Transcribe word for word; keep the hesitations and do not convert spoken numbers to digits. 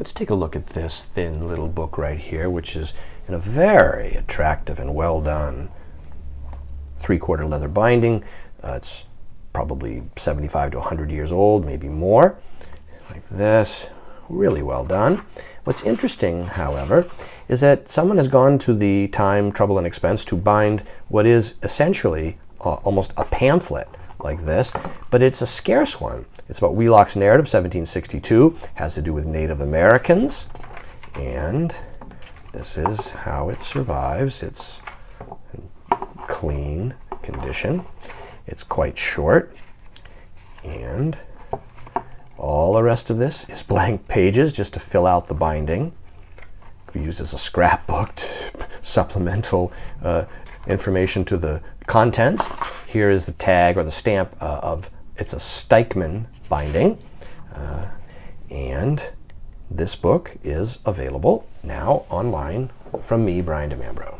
Let's take a look at this thin little book right here, which is in a very attractive and well done three-quarter leather binding. Uh, it's probably seventy-five to a hundred years old, maybe more, like this. Really well done. What's interesting, however, is that someone has gone to the time, trouble, and expense to bind what is essentially uh, almost a pamphlet like this, but it's a scarce one. It's about Wheelock's narrative, seventeen sixty-two, has to do with Native Americans, and this is how it survives. It's in clean condition. It's quite short, and all the rest of this is blank pages just to fill out the binding. It could be used as a scrapbook to supplemental uh, information to the contents. Here is the tag or the stamp uh, of, it's a Stikeman binding. Uh, and this book is available now online from me, Brian DiMambro.